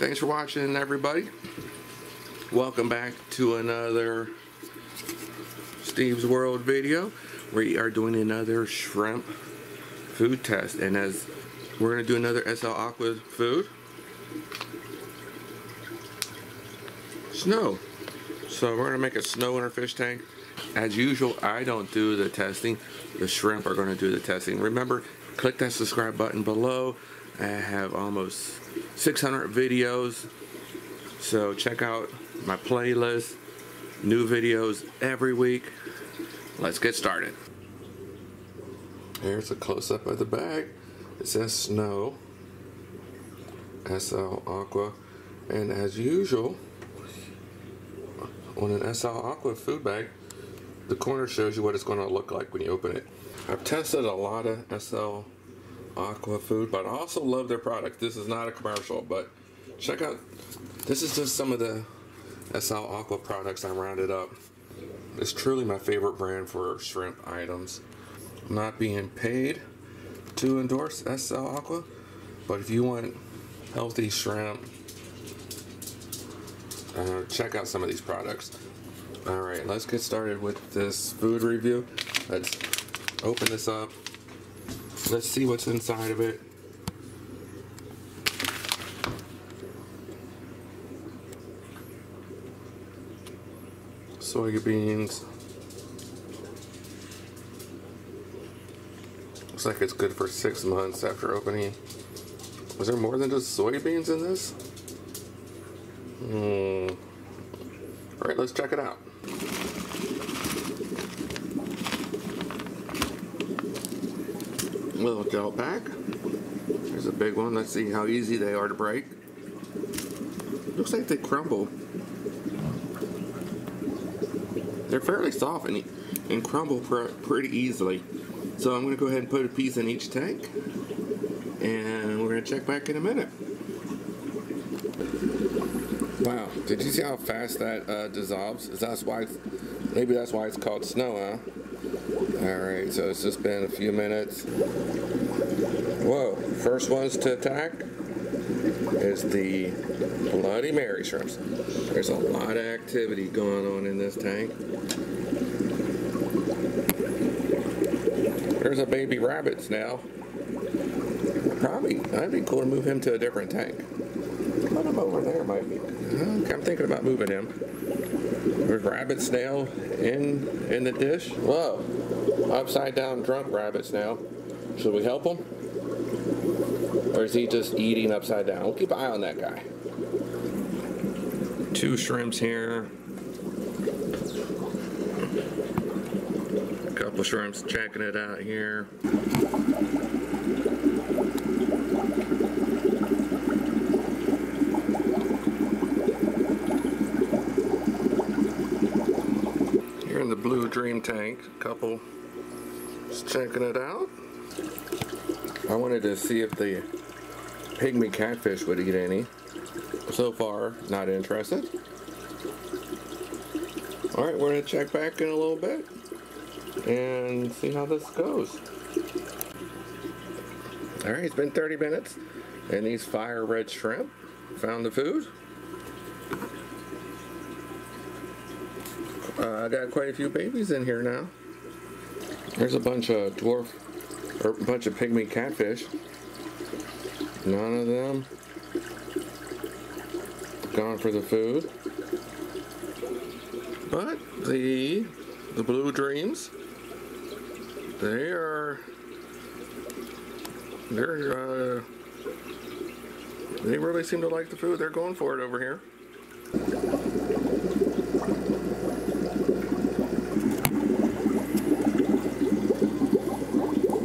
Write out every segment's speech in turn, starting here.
Thanks for watching, everybody. Welcome back to another Steve's World video. We are doing another shrimp food test, and as we're going to do another SL Aqua food, SNOW. So we're going to make a SNOW in our fish tank. As usual, I don't do the testing. The shrimp are going to do the testing. Remember, click that subscribe button below. I have almost 600 videos, so check out my playlist. New videos every week. Let's get started. Here's a close-up of the bag. It says SNOW, SL Aqua, and as usual, on an SL Aqua food bag, the corner shows you what it's going to look like when you open it. I've tested a lot of SL Aqua food, but I also love their product. This is not a commercial, but check out, this is just some of the SL Aqua products I rounded up. It's truly my favorite brand for shrimp items. I'm not being paid to endorse SL Aqua, but if you want healthy shrimp, check out some of these products. Alright, let's get started with this food review. Let's open this up. Let's see what's inside of it. Soybeans. Looks like it's good for 6 months after opening. Was there more than just soybeans in this? All right, let's check it out. Little gel pack. There's a big one. Let's see how easy they are to break. Looks like they crumble. They're fairly soft and crumble pretty easily. So I'm going to go ahead and put a piece in each tank, and we're going to check back in a minute. Wow, did you see how fast that dissolves? Maybe that's why it's called SNOW, huh? Alright, so it's just been a few minutes. Whoa, first ones to attack is the Bloody Mary shrimps. There's a lot of activity going on in this tank. There's a baby rabbits now. Probably, that'd be cool to move him to a different tank. Put him over there, might be. I'm thinking about moving him. There's rabbit snail in the dish. Whoa, upside down drunk rabbit snail. Should we help him? Or is he just eating upside down? We'll keep an eye on that guy. Two shrimps here. A couple shrimps checking it out here. Here in the Blue Dream tank, a couple just checking it out. I wanted to see if the Pygmy Catfish would eat any. So far, not interested. Alright, we're going to check back in a little bit and see how this goes. Alright, it's been 30 minutes and these Fire Red shrimp found the food. I got quite a few babies in here now. There's a bunch of dwarf, or a bunch of Pygmy Catfish. None of them gone for the food, but the Blue Dreams, they really seem to like the food. They're going for it over here.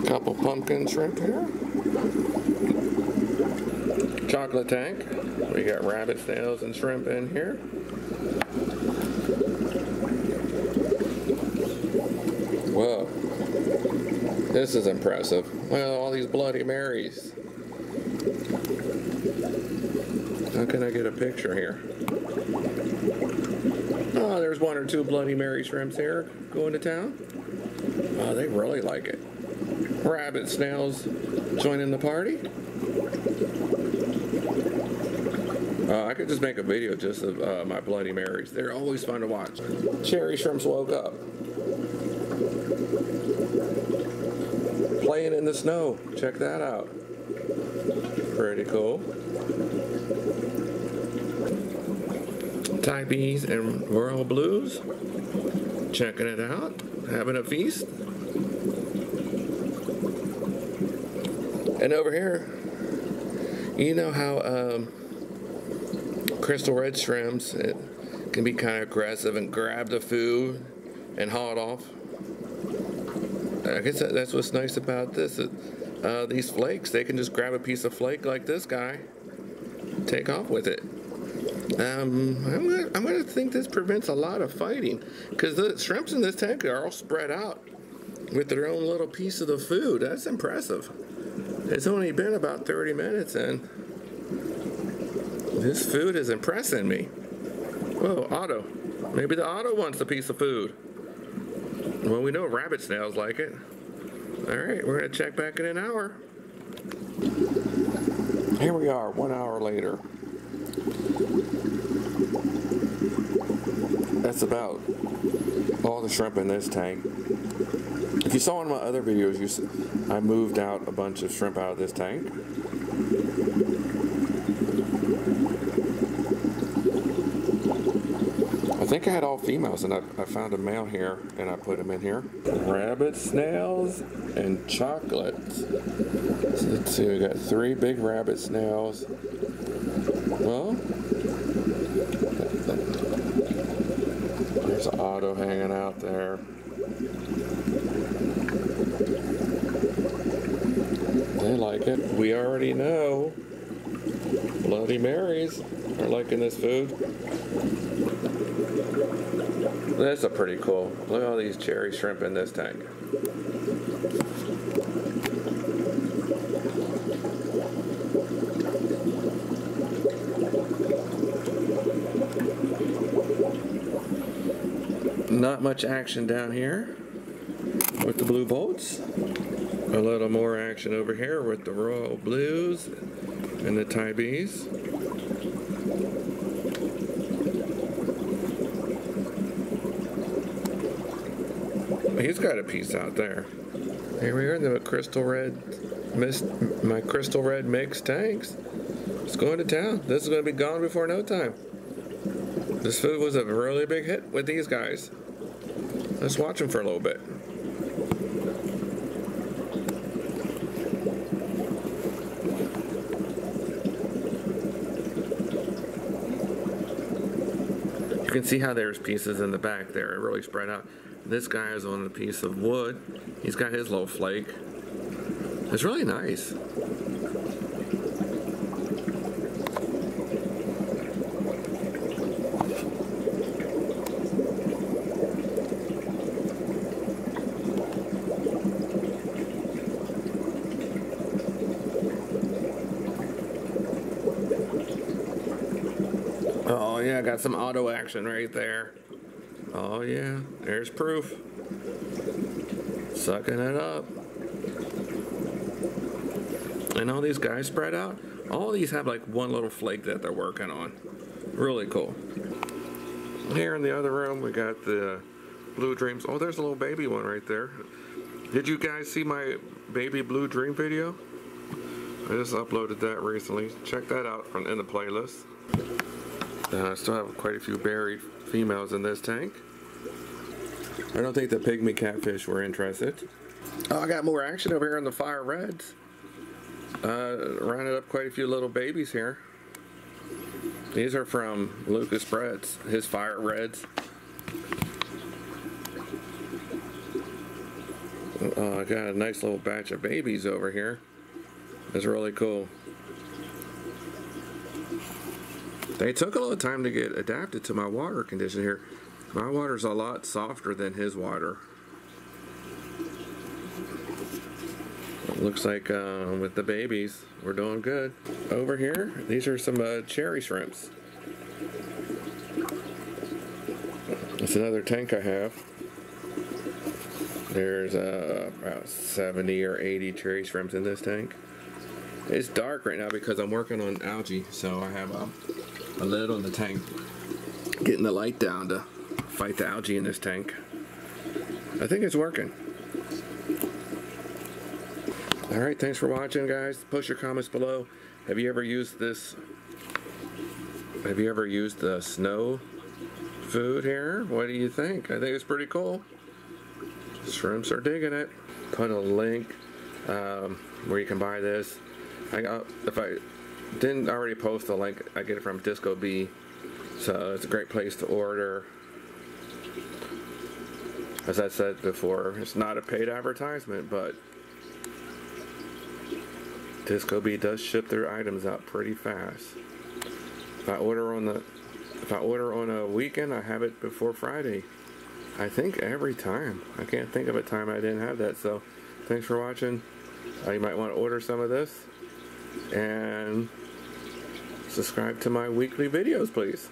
A couple pumpkin shrimp here. Chocolate tank. We got rabbit snails and shrimp in here. Whoa. This is impressive. Well, all these Bloody Marys. How can I get a picture here? Oh, there's one or two Bloody Mary shrimps here going to town. Oh, they really like it. Rabbit snails joining the party. I could just make a video just of my Bloody Marys. They're always fun to watch. Cherry shrimps woke up. Playing in the snow. Check that out. Pretty cool. Thai bees and Royal Blues. Checking it out. Having a feast. And over here, you know how Crystal Red shrimps, it can be kind of aggressive and grab the food and haul it off. I guess that's what's nice about this. These flakes, they can just grab a piece of flake like this guy, take off with it. I'm gonna think this prevents a lot of fighting, because the shrimps in this tank are all spread out with their own little piece of the food. That's impressive. It's only been about 30 minutes and this food is impressing me. Whoa, Otto. Maybe the Otto wants a piece of food. Well, we know rabbit snails like it. All right, we're gonna check back in an hour. Here we are, 1 hour later. That's about all the shrimp in this tank. If you saw in my other videos, I moved out a bunch of shrimp out of this tank. I think I had all females, and I found a male here, and I put him in here. Rabbit snails and chocolates. Let's see, we got 3 big rabbit snails. Well, there's an Otto hanging out there. They like it. We already know Bloody Marys are liking this food. That's a pretty cool. Look at all these cherry shrimp in this tank. Not much action down here with the Blue Bolts. A little more action over here with the Royal Blues and the Thai Bees. He's got a piece out there. Here we are in the Crystal Red, my Crystal Red mixed tanks. It's going to town. This is going to be gone before no time. This food was a really big hit with these guys. Let's watch them for a little bit. You can see how there's pieces in the back there. It really spread out. This guy is on a piece of wood. He's got his little flake. It's really nice. Oh yeah, got some auto action right there. Oh yeah, there's proof. Sucking it up. And all these guys spread out. All these have like one little flake that they're working on. Really cool. Here in the other room, we got the Blue Dreams. Oh, there's a little baby one right there. Did you guys see my baby Blue Dream video? I just uploaded that recently. Check that out in the playlist. I still have quite a few buried females in this tank. I don't think the Pygmy Catfish were interested. Oh, I got more action over here in the Fire Reds. Rounded up quite a few little babies here. These are from Lucas Brett's, his Fire Reds. I got a nice little batch of babies over here. It's really cool. They took a little time to get adapted to my water condition here. My water's a lot softer than his water. It looks like with the babies, we're doing good. Over here, these are some cherry shrimps. That's another tank I have. There's about 70 or 80 cherry shrimps in this tank. It's dark right now because I'm working on algae, so I have a lid on the tank, getting the light down to fight the algae in this tank. I think it's working. All right, thanks for watching, guys. Post your comments below. Have you ever used this? Have you ever used the SNOW food here? What do you think? I think it's pretty cool. Shrimps are digging it. Put a link where you can buy this. If I didn't already post the link, I get it from Disco B, so it's a great place to order. As I said before, it's not a paid advertisement, but Disco B does ship their items out pretty fast. If I order on a weekend, I have it before Friday. I think every time. I can't think of a time I didn't have that. So thanks for watching. You might want to order some of this. And subscribe to my weekly videos, please.